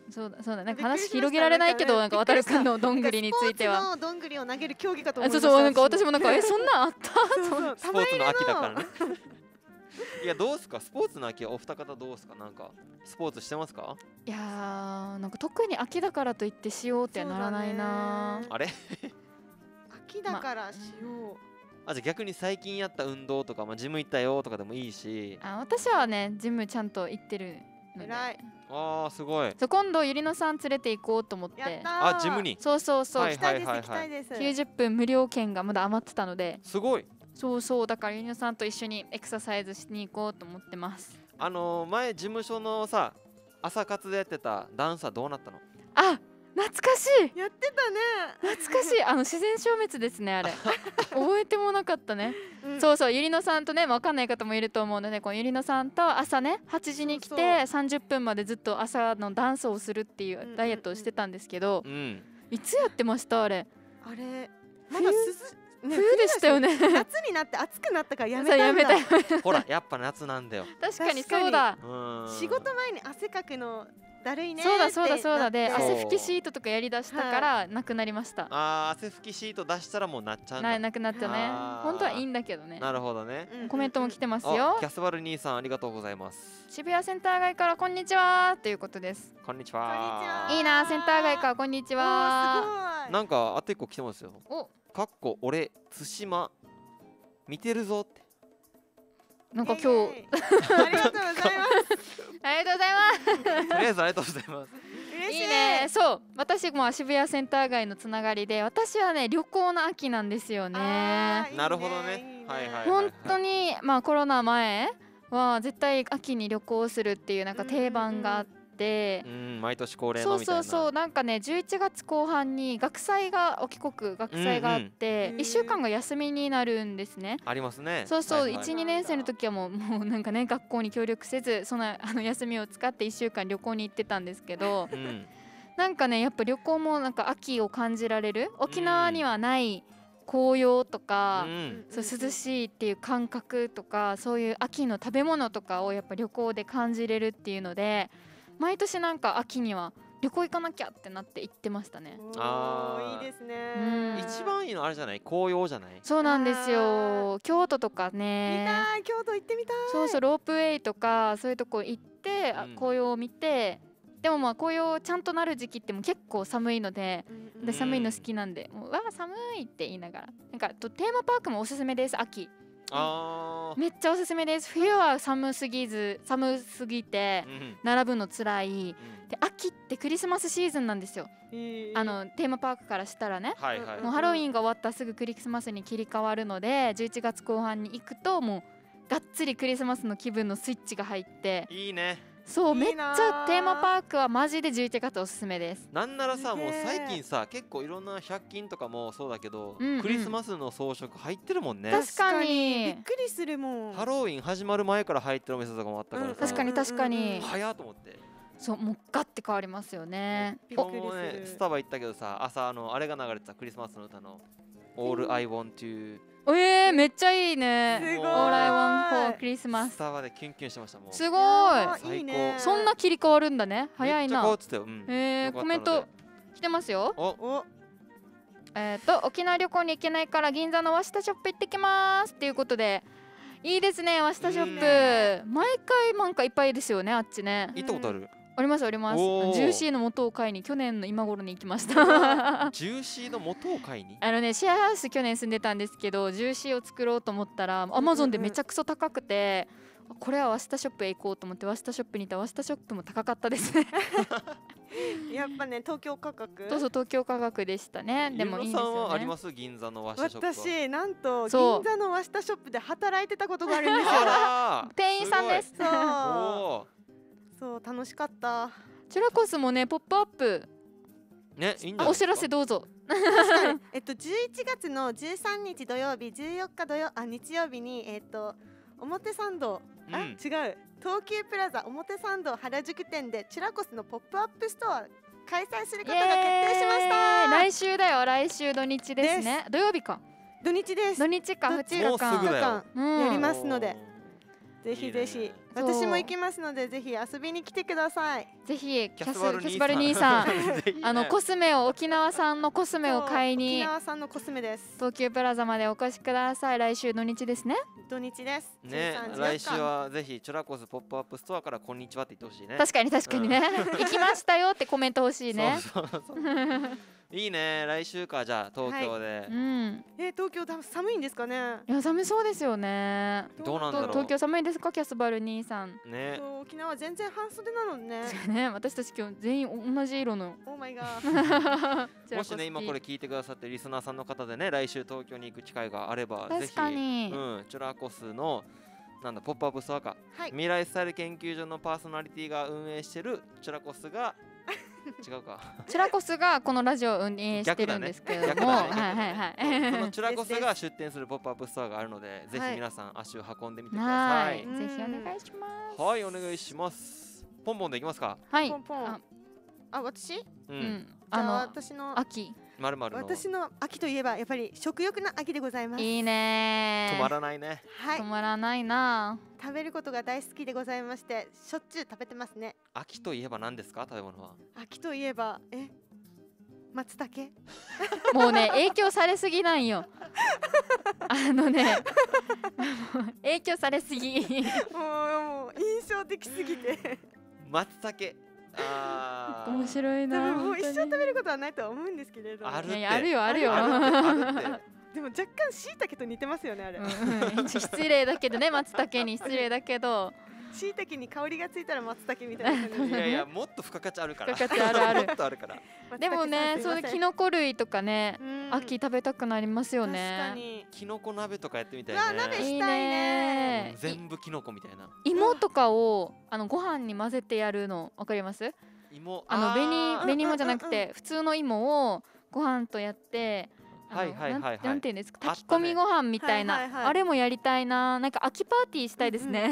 そうだなんか話広げられないけど、なんかわたるくんのどんぐりについてはどんぐりを投げる競技かと思いました。そうなんか私もなんかそんなんあったスポーツの秋だからね。いや、どうすか、スポーツの秋はお二方どうすか、なんかスポーツしてますか？いやー、なんか特に秋だからといってしようってならないな。あれ？秋だからしよう。あ、じゃあ逆に最近やった運動とか、まあジム行ったよとかでもいいし。あ、私はね、ジムちゃんと行ってる。偉い。ああ、すごい。今度ゆりのさん連れて行こうと思って。あ、ジムに。そうそうそう、行きたいです行きたいです。90分無料券がまだ余ってたので。すごい。そうそう、だからゆりのさんと一緒にエクササイズしに行こうと思ってます。前事務所のさ、朝活でやってたダンサーどうなったの？あ、懐かしい。やってたね。懐かしい。自然消滅ですね、あれ。覚えてもなかったね。そうそう、ゆりのさんとね、わかんない方もいると思うので、このゆりのさんと朝ね、8時に来て30分までずっと朝のダンスをするっていうダイエットをしてたんですけど、いつやってましたあれ？あれ、まだ冬でしたよね。夏になって暑くなったからやめたんだ。ほら、やっぱ夏なんだよ。確かにそうだ。仕事前に汗かくのだるいね。そうだそうだそうだ。で、汗拭きシートとかやりだしたからなくなりました。ああ、汗拭きシート出したらもうなっちゃうんだ。なくなったね。本当はいいんだけどね。なるほどね。コメントも来てますよ。キャスバル兄さん、ありがとうございます。渋谷センター街からこんにちはということです。こんにちは。いいな、センター街からこんにちは。なんかあと一個来てますよ。お、かっこ俺対馬見てるぞって。なんか今日ありがとうございます。ありがとうございます。とりあえずありがとうございます。嬉しいね。そう、私も渋谷センター街のつながりで、私はね、旅行の秋なんですよね。なるほどね。はいはい。本当にまあコロナ前は絶対秋に旅行するっていうなんか定番があって、毎年恒例のみたいな。そうそうそう、なんかね、11月後半にお帰国学祭があって、1週間が休みになるんですね。ありますね。そうそう、1、2年生の時はもうなんかね、学校に協力せず、その休みを使って1週間旅行に行ってたんですけど、なんかね、やっぱ旅行もなんか秋を感じられる、沖縄にはない紅葉とか、そう涼しいっていう感覚とか、そういう秋の食べ物とかをやっぱ旅行で感じれるっていうので、毎年なんか秋には旅行行かなきゃってなって行ってましたね。ああ、いいですね。一番いいのあれじゃない？紅葉じゃない？そうなんですよ。京都とかね。見たい、京都行ってみたい。そうそう、ロープウェイとかそういうとこ行って、紅葉を見て。でもまあ紅葉ちゃんとなる時期っても結構寒いので、寒いの好きなんで、もうわあ寒いって言いながら、なんかテーマパークもおすすめです、秋。あめっちゃおすすめです。冬は寒すぎて並ぶのつらい、うん、で秋ってクリスマスシーズンなんですよ。テーマパークからしたらね、はいはい、もうハロウィーンが終わったらすぐクリスマスに切り替わるので、11月後半に行くともうがっつりクリスマスの気分のスイッチが入っていいね。そうめっちゃテーマパークはマジで11月おすすめです。なんならさもう最近さ結構いろんな100均とかもそうだけど、うんうん、クリスマスの装飾入ってるもんね。確かにびっくりするもん。ハロウィン始まる前から入ってるお店とかもあったからさ、うん、確かに確かに早っと思って。そうもうガッて変わりますよね。びっくりする。ね、スタバ行ったけどさ朝あれが流れてたクリスマスの歌の「All I Want to」めっちゃいいね。すごい。オーライワンフォークリスマス。スタバでキュンキュンしてましたもん。すごい。いいね。そんな切り替わるんだね。早いな。めっちゃ変わってたよ。コメント来てますよ。お。沖縄旅行に行けないから銀座のわしたショップ行ってきますっていうことで。いいですねわしたショップ。毎回なんかいっぱいですよねあっちね。行ったことある？ありますあります。ジューシーの元を買いに去年の今頃に行きましたジューシーの元を買いにねシェアハウス去年住んでたんですけど、ジューシーを作ろうと思ったらアマゾンでめちゃくそ高くて、これはワスタショップへ行こうと思ってワスタショップにいた。ワスタショップも高かったですねやっぱね東京価格。そうそう東京価格でしたね。でもいいですよね。ゆうのさんはあります銀座の和下ショップは？私なんと銀座の和下ショップで働いてたことがあるんですよ店員さんです。そうそう楽しかった。チュラコスもねポップアップねいいんだ。お知らせどうぞ。11月の13日土曜日、14日日曜日に表参道、うん、違う東急プラザ表参道原宿店でチュラコスのポップアップストア開催することが決定しました。来週だよ。来週土日ですね。土曜日か土日です。土日か2日間やりますので、ぜひぜひ私も行きますのでぜひ遊びに来てください。ぜひキャスバル兄さんコスメを沖縄産のコスメを買いに沖縄産のコスメです東急プラザまでお越しください。来週土日ですね。土日ですね。来週はぜひチュラコスポップアップストアからこんにちはって言ってほしいね。確かに確かにね、行きましたよってコメント欲しいね。いいね。来週かじゃあ東京で。東京寒いんですかね。いや寒そうですよね。どうなんだろう。東京寒いですかキャスバル兄さん。ね。沖縄全然半袖なのね。ね私たち今日全員同じ色の。オーマイガー。もしね今これ聞いてくださってリスナーさんの方でね来週東京に行く機会があればぜひ。確かに。チュラコスのポップアップストアか未来スタイル研究所のパーソナリティが運営してるチュラコスが。違うか。チュラコスがこのラジオを運営してるんですけれども、そのチュラコスが出店するポップアップストアがあるので、ぜひ皆さん足を運んでみてください。ぜひお願いします。はい、お願いします。ポンポンでいきますか。はい。ポンポン。あ、私？うん。私の秋。まるまるの。私の秋といえばやっぱり食欲の秋でございます。いいね。止まらないね。はい。止まらないな。食べることが大好きでございまして、しょっちゅう食べてますね。秋といえば何ですか食べ物は？秋といえば松茸。もうね影響されすぎなんよ。影響されすぎ。もう印象的すぎて。松茸。面白いな。もう一生食べることはないとは思うんですけれど、あるよあるよ。でも若干しいたけと似てますよねあれ。失礼だけどね松茸に失礼だけど。しいたけに香りがついたら松茸みたいな。いやいやもっと付加価値あるから。付加価値あるもっとあるから。でもねそういうキノコ類とかね秋食べたくなりますよね。確かに。キノコ鍋とかやってみたいね。鍋したいね。全部キノコみたいな。芋とかをご飯に混ぜてやるのわかります？芋紅芋じゃなくて普通の芋をご飯とやって。なんていうんですか炊き込みご飯みたいなあれもやりたいな。なんか秋パーティーしたいですね。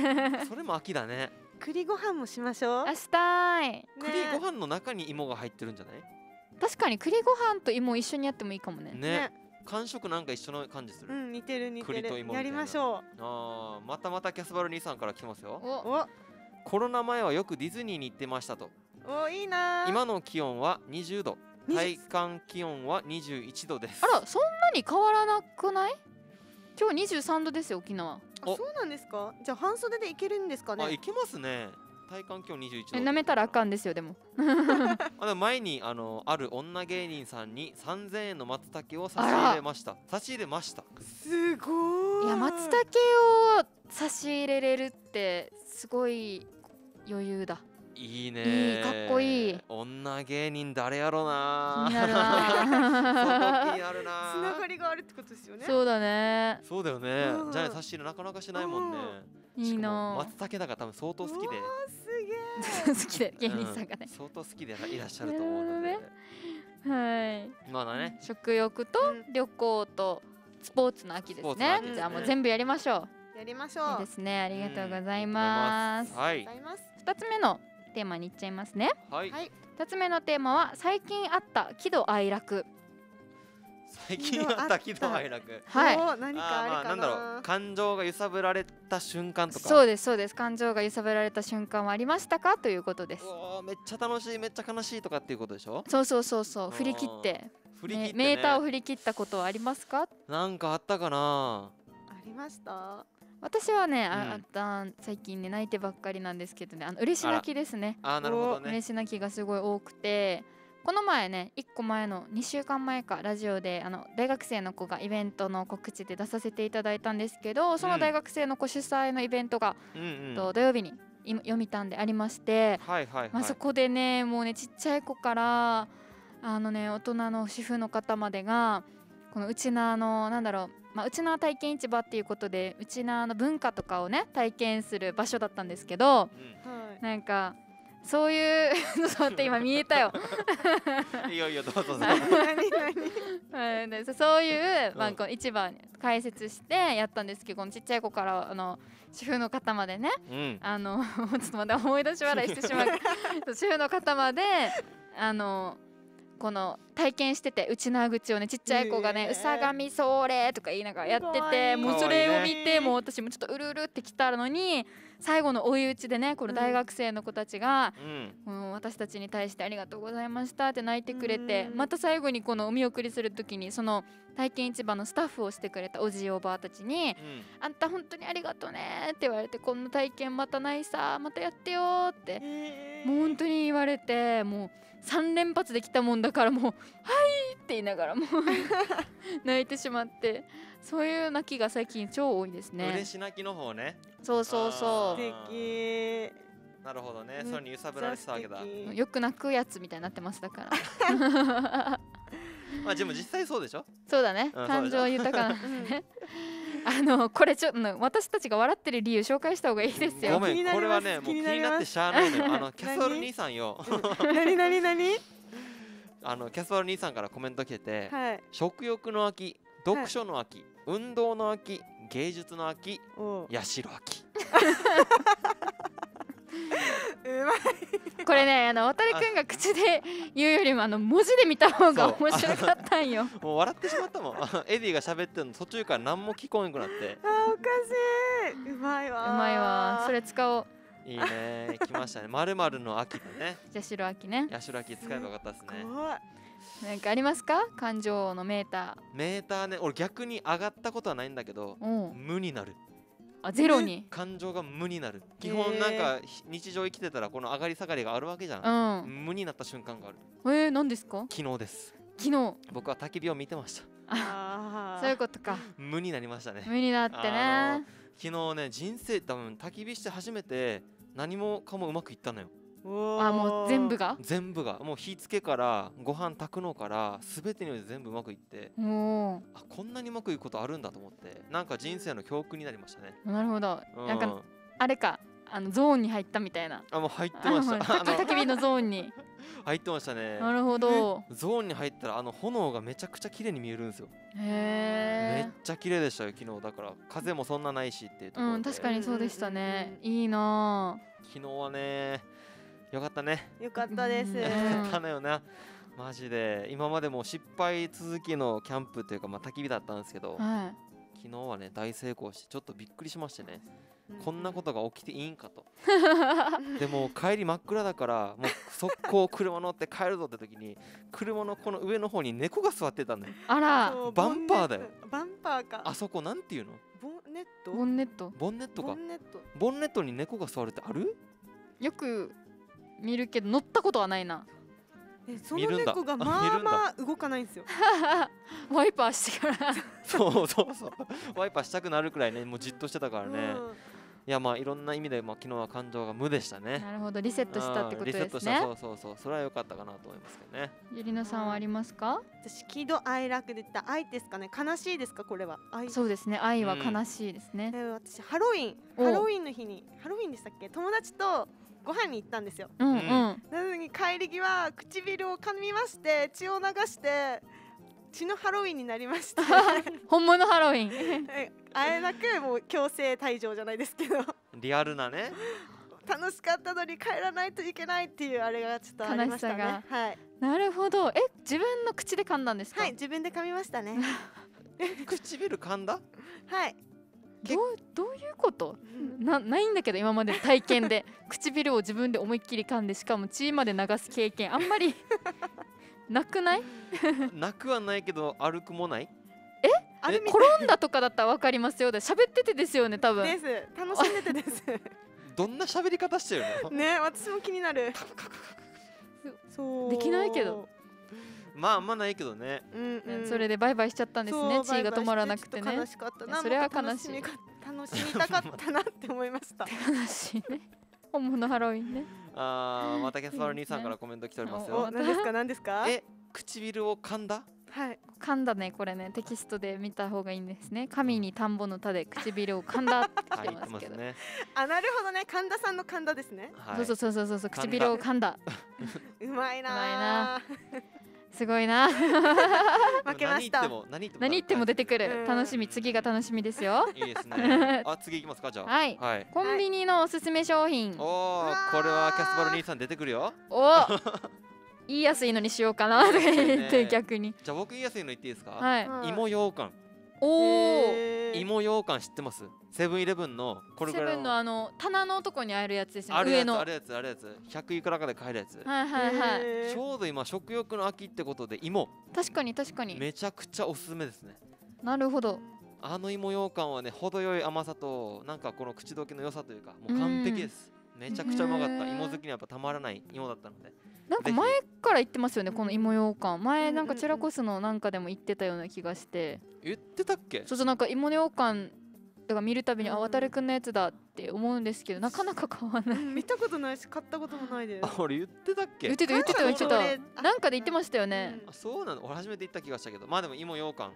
それも秋だね。栗ご飯もしましょう。あしたい。栗ご飯の中に芋が入ってるんじゃない？確かに栗ご飯と芋一緒にやってもいいかもね。ね感触なんか一緒の感じする。似てる似てる。やりましょう。ああまたまたキャスバル兄さんから来てますよ。コロナ前はよくディズニーに行ってましたと。おいいな。今の気温は20度。体感気温は21度です。あら、そんなに変わらなくない？今日23度ですよ、沖縄。あ、そうなんですか？じゃあ半袖でいけるんですかね？あ、いけますね。体感気温21度。舐めたらあかんですよ、でも。前にある女芸人さんに3000円の松茸を差し入れました。差し入れました。すごい。いや松茸を差し入れれるってすごい余裕だ。いいね、いい、かっこいい。女芸人誰やろな。気になるな。つながりがあるってことですよね。そうだね。そうだよね。じゃあ差し入れなかなかしないもんね。いいな。松茸だから多分相当好きで。すげえ。好きで芸人さんがね。相当好きでいらっしゃると思うので。はい。まだね。食欲と旅行とスポーツの秋ですね。じゃあもう全部やりましょう。やりましょう。いいですね。ありがとうございます。はい。二つ目のテーマにいっちゃいますね。はい。二つ目のテーマは最近あった喜怒哀楽。最近あった喜怒哀楽。はい。何かあるかな。なんだろう。感情が揺さぶられた瞬間とか。そうですそうです。感情が揺さぶられた瞬間はありましたかということです。めっちゃ楽しいめっちゃ悲しいとかっていうことでしょ。そうそうそうそう。振り切って。メーターを振り切ったことはありますか。なんかあったかな。ありました。私はね、最近ね泣いてばっかりなんですけどね、嬉し泣きですね。あ、なるほどね。嬉し泣きがすごい多くて、この前ね1個前の2週間前かラジオで大学生の子がイベントの告知で出させていただいたんですけど、その大学生の子主催のイベントが、土曜日に読谷でありまして、そこでねもうねちっちゃい子から大人の主婦の方までがこのうちなのなんだろう。うちな体験市場っていうことでうちなの文化とかをね体験する場所だったんですけど、なんかそういうのって今見えたよ。いやいやどうぞどうぞ。そういう市場開設してやったんですけど、このちっちゃい子から主婦の方までね、ちょっとまだ思い出し笑いしてしまう主婦の方までこの体験しててうちな口をねちっちゃい子がね「うさがみそーれ」とか言いながらやってて、もうそれを見てもう私もちょっとうるうるってきたのに、最後の追い打ちでねこの大学生の子たちが私たちに対して「ありがとうございました」って泣いてくれて、また最後にこのお見送りする時にその体験市場のスタッフをしてくれたおじいおばあたちに「あんた本当にありがとうね」って言われて「こんな体験またないさまたやってよ」ってもう本当に言われて、もう。3連発できたもんだからもう「はい!」って言いながらもう泣いてしまって、そういう泣きが最近超多いですね。嬉し泣きの方ね。そうそうそう。素敵。なるほどね。それに揺さぶられてたわけだ。よく泣くやつみたいになってますだからまあでも実際そうでしょ。そうだね。感情豊かなねこれちょっと私たちが笑ってる理由紹介した方がいいですよ。ごめん、これはねもう気になってしゃあないのよ。キャスワル兄さんよ。何キャスワル兄さんからコメント来てて、食欲の秋、読書の秋、運動の秋、芸術の秋、やしろ秋。これね渡君が口で言うよりも文字で見た方が面白かったんよ。もう笑ってしまったもん。エディが喋ってるの途中から何も聞こえなくなって、あーおかしい。うまいわうまいわ。それ使おう。いいね。来ましたね。まるまるの秋だね。やしろ秋ね。やしろ秋使えばよかったですね。なんかありますか、感情のメーター。メーターね、俺逆に上がったことはないんだけど無になる。あ、ゼロに。感情が無になる。基本なんか日常生きてたらこの上がり下がりがあるわけじゃん。無になった瞬間がある。何ですか。昨日です。昨日僕は焚き火を見てました。そういうことか。無になりましたね。無になってね。昨日ね人生多分焚き火して初めて何もかもうまくいったのよ。あ、もう全部が全部がもう火つけからご飯炊くのから全てによって全部うまくいって、あ、こんなにうまくいくことあるんだと思って、なんか人生の教訓になりましたね。なるほど。なんかあれかゾーンに入ったみたいな。あ、もう入ってました。焚き火のゾーンに入ってましたね。なるほど。ゾーンに入ったら炎がめちゃくちゃ綺麗に見えるんですよ。へえ、めっちゃ綺麗でしたよ昨日。だから風もそんなないしっていうところで、確かにそうでしたね。いいな。昨日はねよかったね。よかったです。よかったのよな。マジで今までも失敗続きのキャンプというか、焚き火だったんですけど、昨日はね大成功してちょっとびっくりしましてね、こんなことが起きていいんかと。でも帰り真っ暗だからもう速攻車乗って帰るぞって時に、車のこの上の方に猫が座ってたんだよ。あら、バンパーだよ。バンパーか。あそこなんていうの、ボンネット。ボンネットか。ボンネットに猫が座るってある？よく見るけど乗ったことはないな。その猫がまあまあ動かないんですよ。ワイパーしてからそうそうそう、ワイパーしたくなるくらいね、もうじっとしてたからね、うん、いやまあいろんな意味で、まあ、昨日は感情が無でしたね。なるほど、リセットしたってことですね。リセットした、そうそうそう、それは良かったかなと思いますけどね。ゆりのさんはありますか？私喜怒哀楽で言った愛ですかね。悲しいですか、これは。愛、そうですね、愛は悲しいですね、うん、私ハロウィンの日に、ハロウィンでしたっけ、友達とご飯に行ったんですよ。うんうん、なのに帰り際唇を噛みまして、血を流して血のハロウィンになりました。本物ハロウィン。あえなくもう強制退場じゃないですけど。リアルなね。楽しかったのに帰らないといけないっていうあれがちょっとありましたね。はい。なるほど。え、自分の口で噛んだんですか？はい、自分で噛みましたね。唇噛んだ？はい。どういうこと？ないんだけど、今まで体験で唇を自分で思いっきり噛んで、しかも血まで流す経験あんまりなくない？なくはないけど、歩くもない？え？転んだとかだったらわかりますよ。で、喋っててですよね、多分。です。楽しんでてです。どんな喋り方してるの？ね、私も気になる。そう。できないけど。まああんまないけどね。それでバイバイしちゃったんですね。血が止まらなくてね。悲しかったな。それは悲しい。楽しみたかったなって思いました。悲しいね。本物ハロウィンね。ああ、またキャスパー兄さんからコメント来ておりますよ。何ですか、何ですか。え、唇を噛んだ？はい。噛んだね、これね、テキストで見た方がいいんですね。神に田んぼの田で唇を噛んだって言ってますけど。あ、なるほどね、神田さんの神田ですね。そうそうそうそうそう、唇を噛んだ。うまいな。すごいな。負けました。何言っても出てくる。楽しみ、次が楽しみですよ。いいですね。あ、次行きますか、じゃあ。はい。コンビニのおすすめ商品。おお、これはキャスパー兄さん出てくるよ。お。言いやすいのにしようかなと言って、逆に。じゃあ僕言いやすいの言っていいですか。はい。芋羊羹。おお。芋羊羹知ってます？セブンイレブンのこれぐらいの。セブンのあの棚のとこにあるやつですよね。上のあるやつ、あるやつ、100いくらかで買えるやつ。はいはいはい。ちょうど今食欲の秋ってことで芋。確かに確かに。めちゃくちゃおすすめですね。なるほど。あの芋羊羹はね、程よい甘さとなんかこの口どけの良さというか、もう完璧です。めちゃくちゃうまかった。芋好きにやっぱたまらない芋だったので。なんか前から言ってますよね、この芋羊羹。前なんかチェラコスのなんかでも言ってたような気がして。言ってたっけ？そうそう、なんか芋羊羹だから見るたびに、あ、渡るくんのやつだって思うんですけど、なかなか買わない。見たことないし、買ったこともないです。あ、俺言ってたっけ？言ってた。なんかで言ってましたよね。そうなの。俺初めて言った気がしたけど、まあでも芋羊羹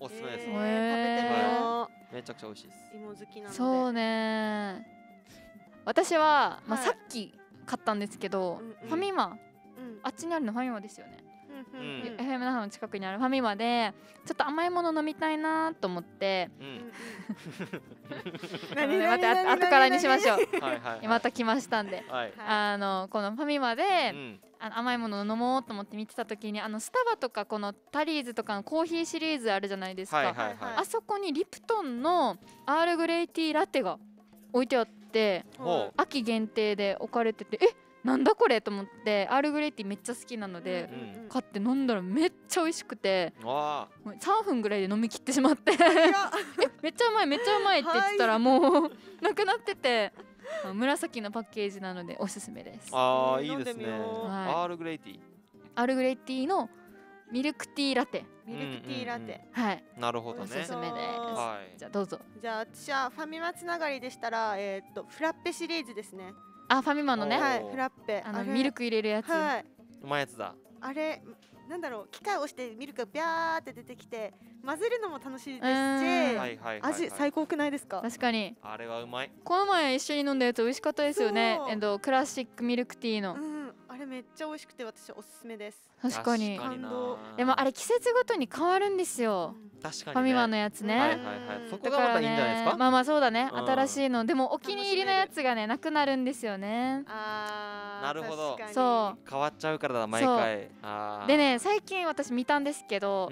おすすめですね。食べてみよう。めちゃくちゃ美味しいです。芋好きなので。そうね。私はまあさっき買ったんですけど、ファミマ。あっちにあるのファミマですよね。FM 那覇の近くにあるファミマでちょっと甘いもの飲みたいなと思って、また後からにしましょう。また来ましたんで、このファミマで甘いものを飲もうと思って見てた時に、スタバとかこのタリーズとかのコーヒーシリーズあるじゃないですか。あそこにリプトンのアールグレイティーラテが置いてあって、秋限定で置かれてて、なんだこれと思って、アールグレイティーめっちゃ好きなので買って飲んだらめっちゃ美味しくて、3分ぐらいで飲み切ってしまってめっちゃうまいめっちゃうまいって言ってたらもうなくなってて、紫のパッケージなのでおすすめです。ああ、いいですね。アールグレイティー、アールグレイティーのミルクティーラテ、ミルクティーラテ、はい、なるほどね、おすすめです。じゃあどうぞ。じゃあ私はファミマつながりでしたら、フラッペシリーズですね。あ、ファミマのね、フラッペ、ミルク入れるやつ、うまいやつだ。あれ、なんだろう、機械を押してミルクがビャーって出てきて混ぜるのも楽しいですし、味最高くないですか？確かに。あれはうまい。この前一緒に飲んだやつ美味しかったですよね。クラシックミルクティーの。あれめっちゃ美味しくて私おすすめです。確かに。感動。でもあれ季節ごとに変わるんですよ。確かに。ファミマのやつね。はいはいはい。そこがまたいいんじゃないですか。まあまあそうだね。新しいのでもお気に入りのやつがねなくなるんですよね。ああ。なるほど。そう。変わっちゃうからだ毎回。でね、最近私見たんですけど、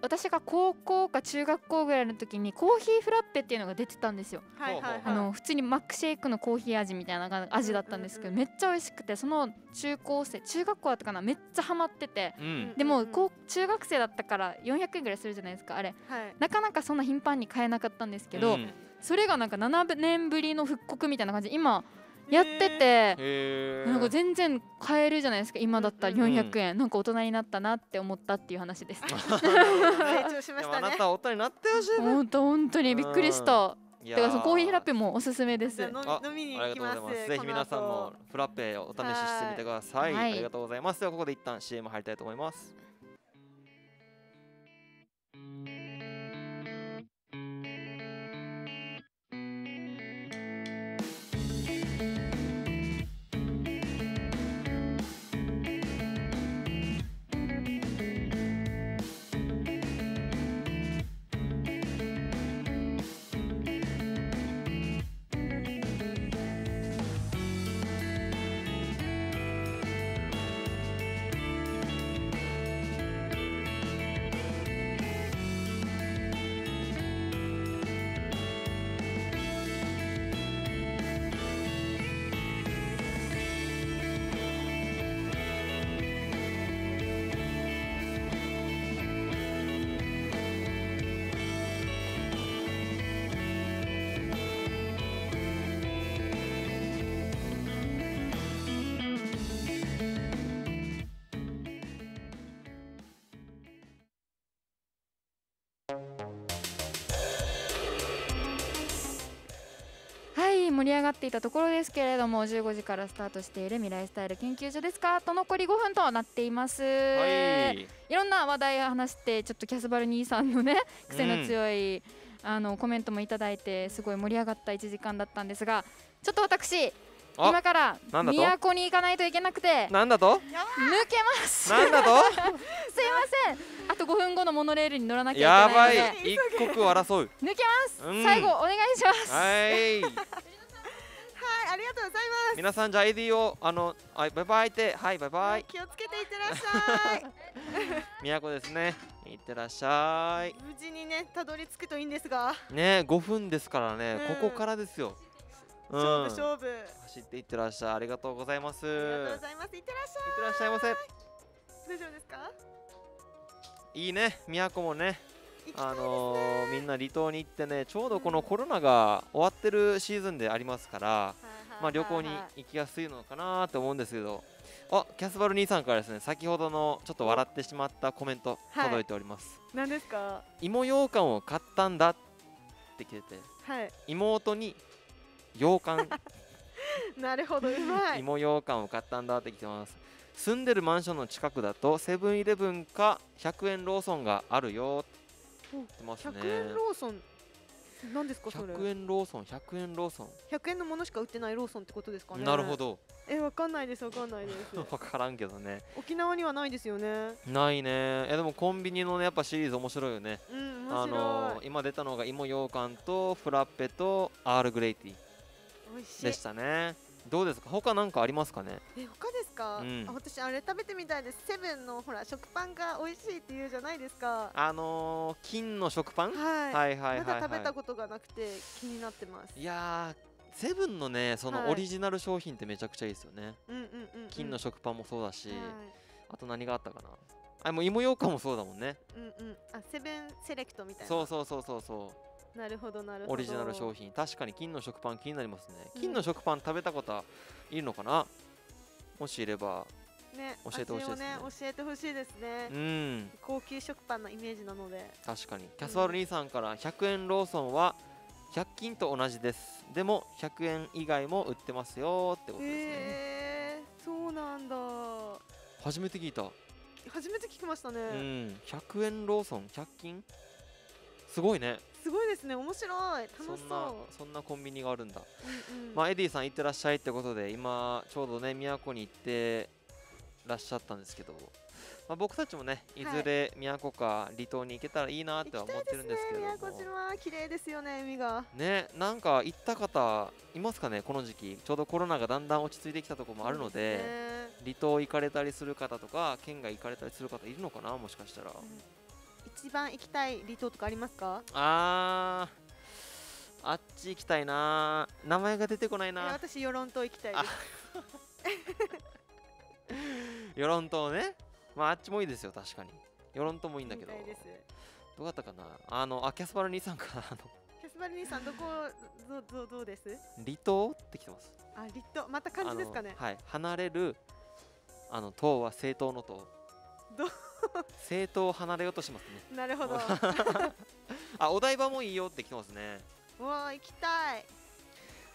私が高校か中学校ぐらいの時にコーヒーフラッペっていうのが出てたんですよ。普通にマックシェイクのコーヒー味みたいな味だったんですけど、めっちゃ美味しくて、その中高生、中学校だったかな、めっちゃハマってて、でも中学生だったから400円ぐらいするじゃないですかあれ、なかなかそんな頻繁に買えなかったんですけど、それがなんか7年ぶりの復刻みたいな感じで今やってて、なんか全然買えるじゃないですか、今だったら400円、なんか大人になったなって思ったっていう話です。あなた大人になってほしいね、本当にびっくりした。だからコーヒーフラッペもおすすめです。飲みに行きます。ぜひ皆さんもフラッペをお試ししてみてください。ありがとうございます。ではここで一旦 CM 入りたいと思います。盛り上がっていたところですけれども、15時からスタートしている未来スタイル研究所ですかと残り5分となっています。はい、いろんな話題を話して、ちょっとキャスバル兄さんのね、癖の強い、コメントもいただいて、すごい盛り上がった1時間だったんですが、ちょっと私今から都に行かないといけなくて、なんだと抜けます。なんだとすいません、あと5分後のモノレールに乗らなきゃいけないので、やばい、一刻を争う。抜けます、最後お願いします。はいありがとうございます。皆さん、じゃあ ID をバイバイって、はい、バイバイ、気をつけていってらっしゃい。都ですね、いってらっしゃい。無事にね、たどり着くといいんですがね、5分ですからね、ここからですよ。勝負勝負、走っていってらっしゃい。ありがとうございます。ありがとうございます。いってらっしゃい。いってらっしゃいませ。大丈夫ですか？いいね、都もね、みんな離島に行ってね、ちょうどこのコロナが終わってるシーズンでありますから、まあ旅行に行きやすいのかなと思うんですけど、あ、キャスバル兄さんからですね、先ほどのちょっと笑ってしまったコメント届いております。何ですか？芋羊羹を買ったんだって来てて、妹に羊羹、なるほど、うまい、芋羊羹を買ったんだって来てます。住んでるマンションの近くだとセブンイレブンか100円ローソンがあるよ。100円ローソン、何ですかそれ？100円ローソン、100円のものしか売ってないローソンってことですかね。なるほど。わかんないです、わかんないです。わからんけどね、沖縄にはないですよね。ないね。でもコンビニのね、やっぱシリーズ面白いよね。今出たのが芋羊羹とフラッペとアールグレイティーでしたね。どうですか、他なんかありますかね？他ですか、私あれ食べてみたいです。セブンのほら食パンが美味しいって言うじゃないですか。金の食パン、はいはいはい、まだ食べたことがなくて気になってます。いやー、セブンのね、そのオリジナル商品ってめちゃくちゃいいですよね。金の食パンもそうだし、あと何があったかな、もう芋羊羹もそうだもんね。セブンセレクトみたいな。そう、なるほどなるほど。オリジナル商品、確かに金の食パン気になりますね。金の食パン食べたこといるのかな、もしいれば教えてほしいですね。教えてほしいですね。高級食パンのイメージなので。確かにキャスワル兄さんから100円ローソンは100均と同じです、でも100円以外も売ってますよってことですね。そうなんだ、初めて聞いた。初めて聞きましたね。100円ローソン、100均、すごいね。すごいですね、面白い、楽しそう。そんなコンビニがあるんだ。まあエディさん、行ってらっしゃいってことで、今ちょうどね、都に行ってらっしゃったんですけど、僕たちもね、いずれ都か離島に行けたらいいなとは思ってるんですけども、宮古島綺麗ですよね、海がね。なんか行った方いますかね、この時期。ちょうどコロナがだんだん落ち着いてきたところもあるので、離島行かれたりする方とか、県外行かれたりする方いるのかな、もしかしたら。一番行きたい離島とかありますか？あっち行きたいな。名前が出てこないな。私、与論島行きたいです。与論島ね。あっちもいいですよ、確かに。与論島もいいんだけど。どうだったかな。キャスパル兄さんから。キャスばる兄さん、どうです離島ってきてます。あ、離島、また漢字ですかね。はい、離れる、党は政党の党。政党を離れようとしますね。なるほど。あ、お台場もいいよってきてますね。うわ、行きたい。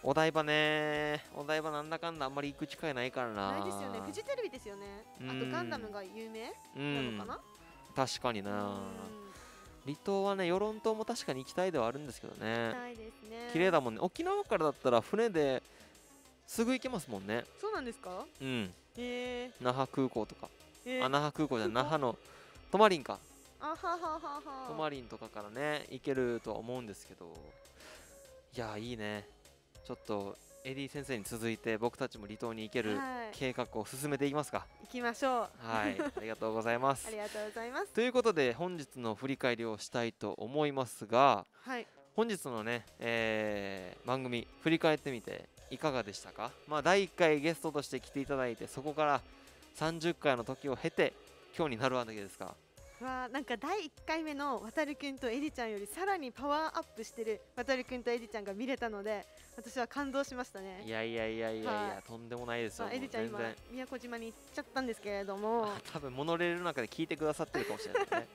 お台場ね、お台場なんだかんだあんまり行く機会ないからな。ないですよね、フジテレビですよね。あとガンダムが有名なのかな。確かにな。離島はね、与論島も確かに行きたいではあるんですけどね。行きたいですね。綺麗だもんね。沖縄からだったら船ですぐ行けますもんね。そうなんですか。うん。那覇空港とか。那覇空港じゃ那覇のトマリンか。あはははは。トマリンとかからね行けるとは思うんですけど。いやー、いいね。ちょっとエディ先生に続いて僕たちも離島に行ける計画を進めていきますか。行きましょう。はい、ありがとうございます。ありがとうございます。ということで本日の振り返りをしたいと思いますが、はい、本日のね、番組振り返ってみていかがでしたか。まあ第1回ゲストとして来ていただいて、そこから30回の時を経て今日になるわけですか。わ、なんか第1回目のわたるくんとえりちゃんよりさらにパワーアップしてるわたるくんとえりちゃんが見れたので、私は感動しましたね。いや、とんでもないですよ。えりちゃん今宮古島に行っちゃったんですけれども、多分モノレールの中で聞いてくださってるかもしれないですね。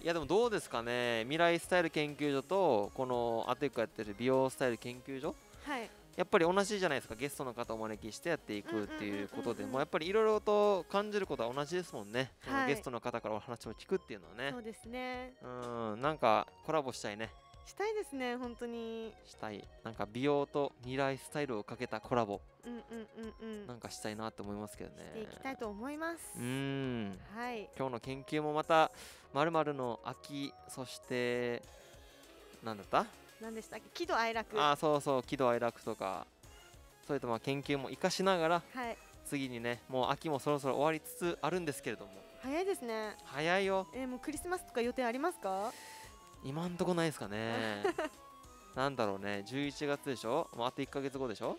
いやでもどうですかね、未来スタイル研究所とこのアテクやってる美容スタイル研究所、はい、やっぱり同じじゃないですか。ゲストの方をお招きしてやっていくっていうことでもやっぱりいろいろと感じることは同じですもんね、はい、ゲストの方からお話を聞くっていうのはね。そうですね。うん、なんかコラボしたいね。したいですね、本当にしたい。なんか美容と未来スタイルをかけたコラボ、なんかしたいなと思いますけどね。していきたいと思います。はい、今日の研究もまた〇〇の秋、そしてなんだった何でしたっけ、喜怒哀楽。あ、そうそう、喜怒哀楽とか、それとまあ研究も生かしながら、はい、次にね、もう秋もそろそろ終わりつつあるんですけれども。早いですね。早いよ。もうクリスマスとか予定ありますか。今んとこないですかね。なんだろうね、11月でしょ、もうあと1ヶ月後でしょ。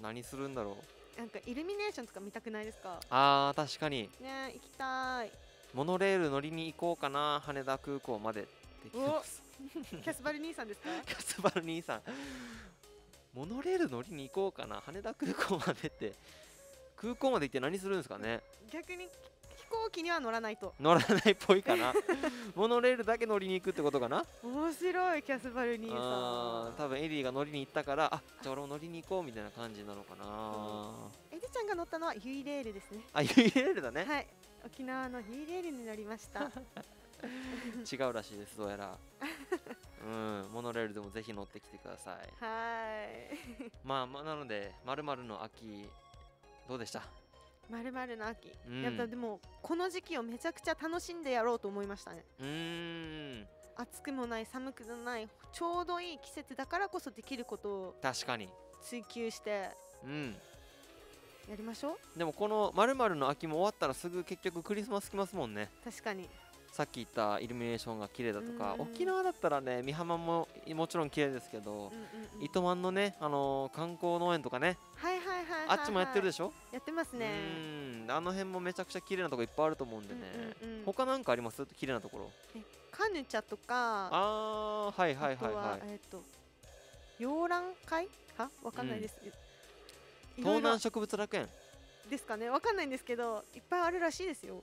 何するんだろう。なんかイルミネーションとか見たくないですか。あー、確かにね、行きたい。モノレール乗りに行こうかな、羽田空港まで。キャスバル兄さんですか。キャスバル兄さん、モノレール乗りに行こうかな、羽田空港までって。空港まで行って何するんですかね。逆に飛行機には乗らないと。乗らないっぽいかな。モノレールだけ乗りに行くってことかな。面白い、キャスバル兄さん。多分エディが乗りに行ったから、あ、じゃあ俺も乗りに行こうみたいな感じなのかな。エディちゃんが乗ったのはユイレールですね。あ、ユイレールだね。はい、沖縄のユイレールに乗りました。違うらしいです、どうやら。モノレールでもぜひ乗ってきてください。はい。まあなので〇〇の秋どうでした？〇〇の秋、やっぱでもこの時期をめちゃくちゃ楽しんでやろうと思いましたね。暑くもない寒くもないちょうどいい季節だからこそできることを確かに追求して。やりましょう。でもこの〇〇の秋も終わったらすぐ結局クリスマス来ますもんね。確かに。さっき言ったイルミネーションが綺麗だとか、沖縄だったらね、美浜ももちろん綺麗ですけど、糸満のね、観光農園とかね、あっちもやってるでしょ。やってますね。あの辺もめちゃくちゃ綺麗なとこいっぱいあると思うんでね。他なんかあります綺麗なところ。カヌチャとか。ああ、はいはいはいはい。洋蘭会はわかんないです。東南植物楽園ですかね、わかんないんですけど、いっぱいあるらしいですよ。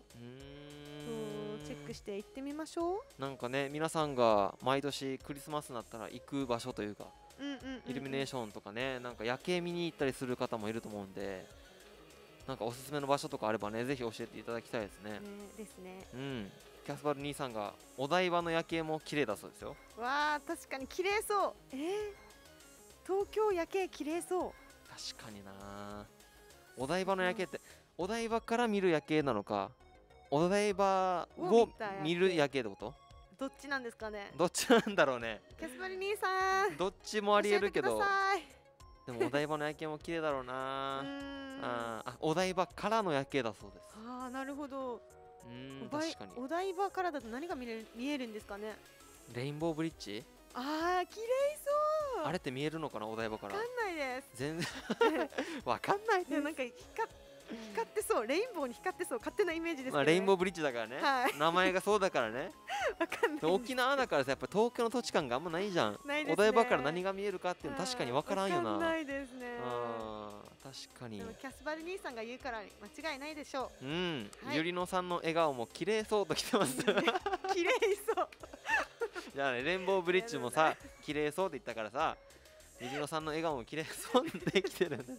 チェックして行ってみましょう。なんかね、皆さんが毎年クリスマスになったら行く場所というか、イルミネーションとかね、なんか夜景見に行ったりする方もいると思うんで、なんかおすすめの場所とかあればね、ぜひ教えていただきたいですね。キャスバル兄さんがお台場の夜景も綺麗だそうですよ。わあ、確かに綺麗そう。東京夜景綺麗そう。確かにな。お台場の夜景って、お台場から見る夜景なのか、お台場を見る夜景ってこと？どっちなんですかね。どっちなんだろうね。キャスバル兄さん、どっちもありえるけど、でもお台場の夜景も綺麗だろうな。あ、お台場からの夜景だそうです。ああ、なるほど。確かにお台場からだと何が見えるんですかね。レインボーブリッジ。ああ、綺麗そう。あれって見えるのかな、お台場から。わかんないです。全然わかんないです。なんか光光ってそう、レインボーに光ってそう、勝手なイメージですけど、ね、まあレインボーブリッジだからね、はい、名前がそうだからねわかんない。沖縄だからさ、やっぱ東京の土地感があんまないじゃん。ないですね。お台場から何が見えるかっていうの確かにわからんよな。わかんないですね。あー、確かに。でもキャスバル兄さんが言うから間違いないでしょう。うん、はい、ゆりのさんの笑顔も綺麗そうときてます綺麗そうじゃあね、レインボーブリッジもさ綺麗そうって言ったからさ、ゆりのさんの笑顔も綺麗そうってきてるんです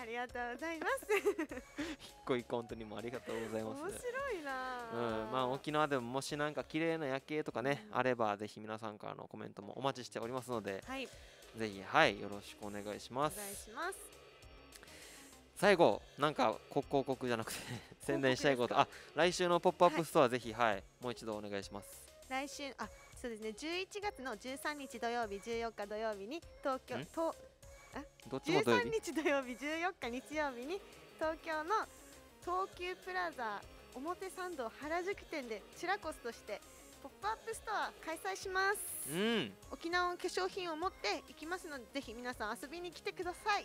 ありがとうございます一個一個本当にもありがとうございます、ね、面白いな、うん、まあ沖縄でももしなんか綺麗な夜景とかね、うん、あればぜひ皆さんからのコメントもお待ちしておりますので、はい、ぜひ、はい、よろしくお願いします。お願いします。最後なんか広告じゃなくて宣伝したいこと、あ、来週のポップアップストア、はい、ぜひ、はい、もう一度お願いします。来週、あ、そうですね、11月の13日土曜日、14日土曜日に東京と13日土曜日、14日日曜日に東京の東急プラザ表参道原宿店でチラコスとしてポップアップストア開催します、うん、沖縄の化粧品を持っていきますので、ぜひ皆さん遊びに来てください。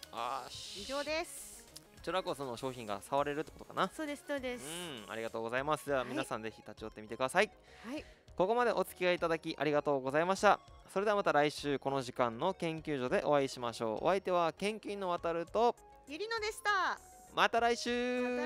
以上です。チラコスの商品が触れるってことかな。そうです、そうです、うん、ありがとうございます。では皆さん、はい、ぜひ立ち寄ってみてください。はい、ここまでお付き合いいただきありがとうございました。それではまた来週この時間の研究所でお会いしましょう。お相手は研究員のわたるとゆりのでした。また来週。